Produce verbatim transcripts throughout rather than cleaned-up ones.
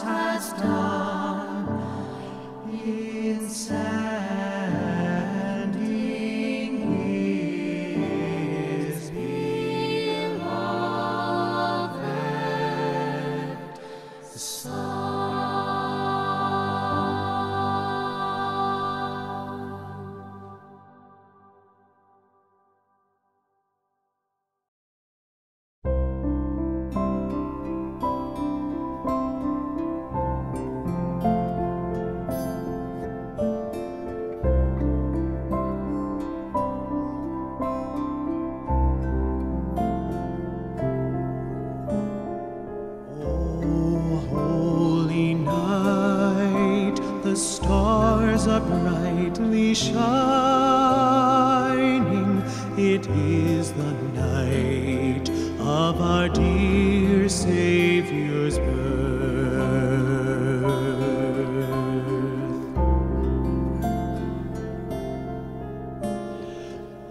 Time. stars are brightly shining. It is the night of our dear Savior's birth.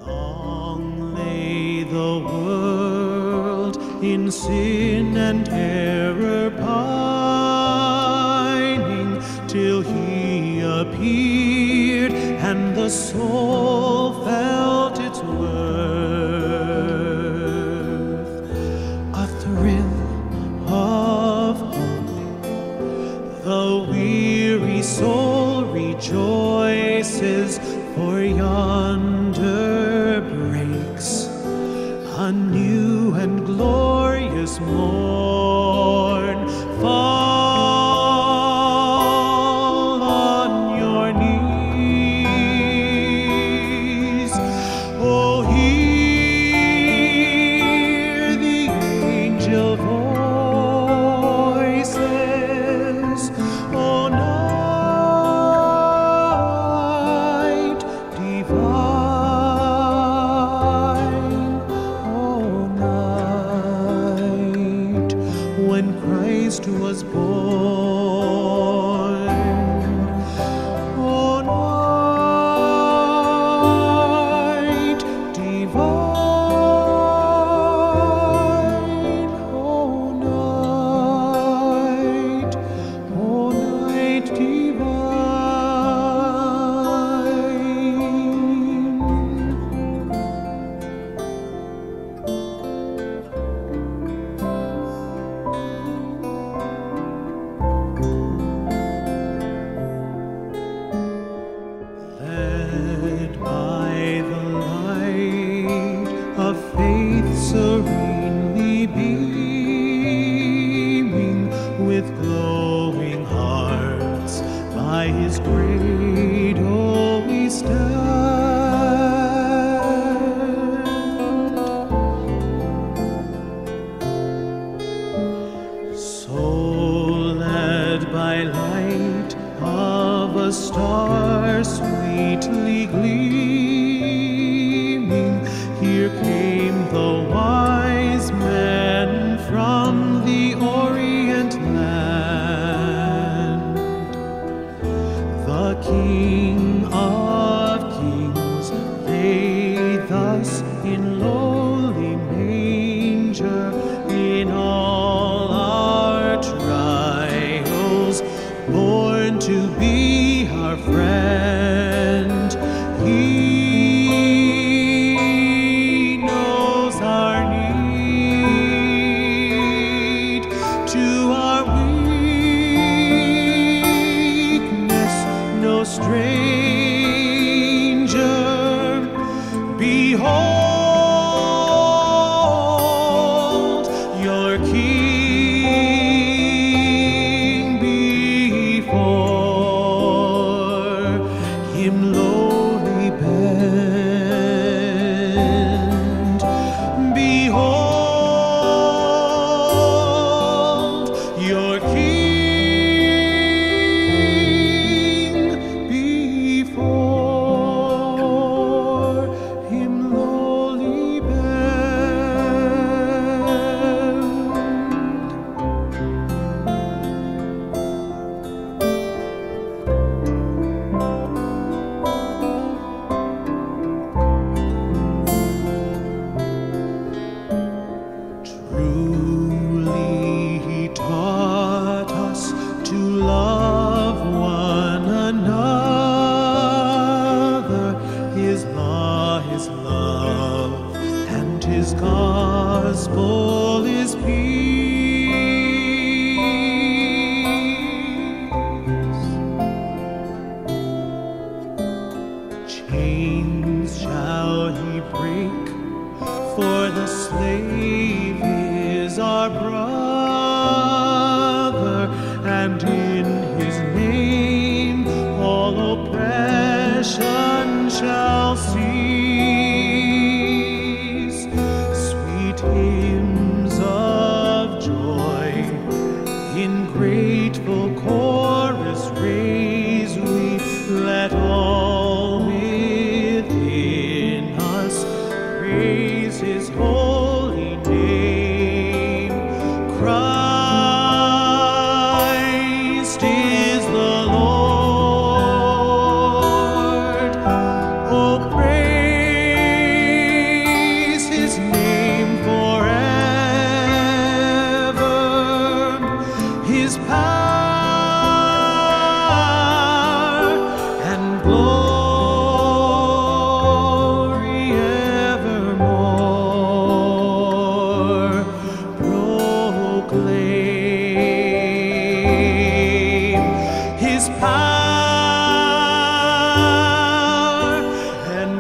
Long lay the world in sin and error pining, till he appeared and the soul felt its worth. A thrill of hope, the weary soul rejoices, for yonder breaks a new and glorious morn. Fall on your knees. Oh, hear the angel voices. Oh, night divine. When Christ was born, O night divine, O night, O night divine. Of faith serenely beaming, with glowing hearts by his cradle we stand. So led by light of a star sweetly gleaming, here came the wise men from the Orient land. The King of Kings lay thus in lowly manger. In all our trials, born to be our friend, He stranger, behold your King before him lowly bend. Behold your King. His gospel is peace. Chains shall he break, for the slave is our brother, and in his name all oppression shall cease. Hymns of joy in grateful chorus raise we, let His power and glory evermore proclaim. His power and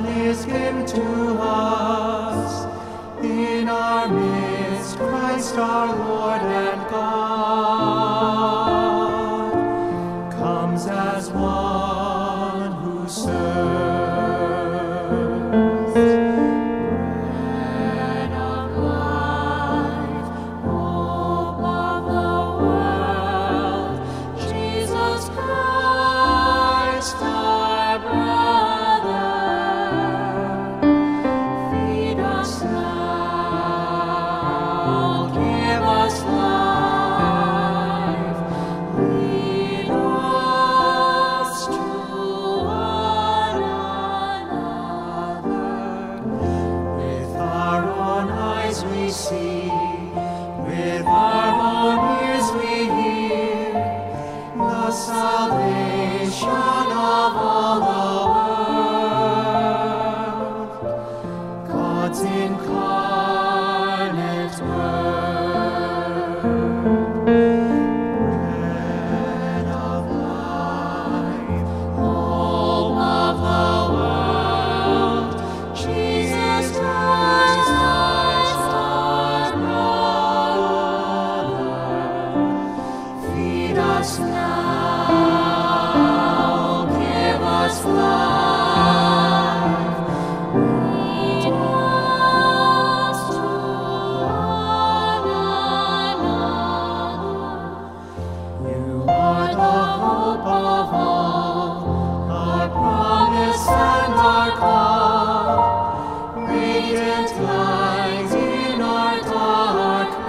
Son is given to us. In our midst, Christ our Lord and God comes as one who serves. Bread of life, hope of the world, Jesus Christ our brother, feed us now. We see, with our own ears we hear the salvation of all the world, God's incarnate Word. Bread of life, hope of the world, Jesus Christ now, give us life, lead us to one another. You are the hope of all, our promise and our call, radiant light in our darkness.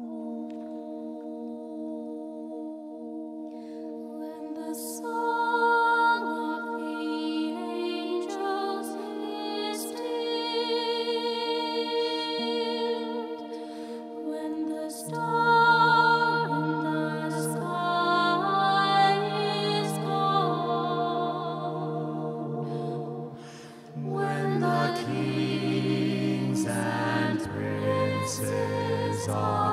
Oh. song.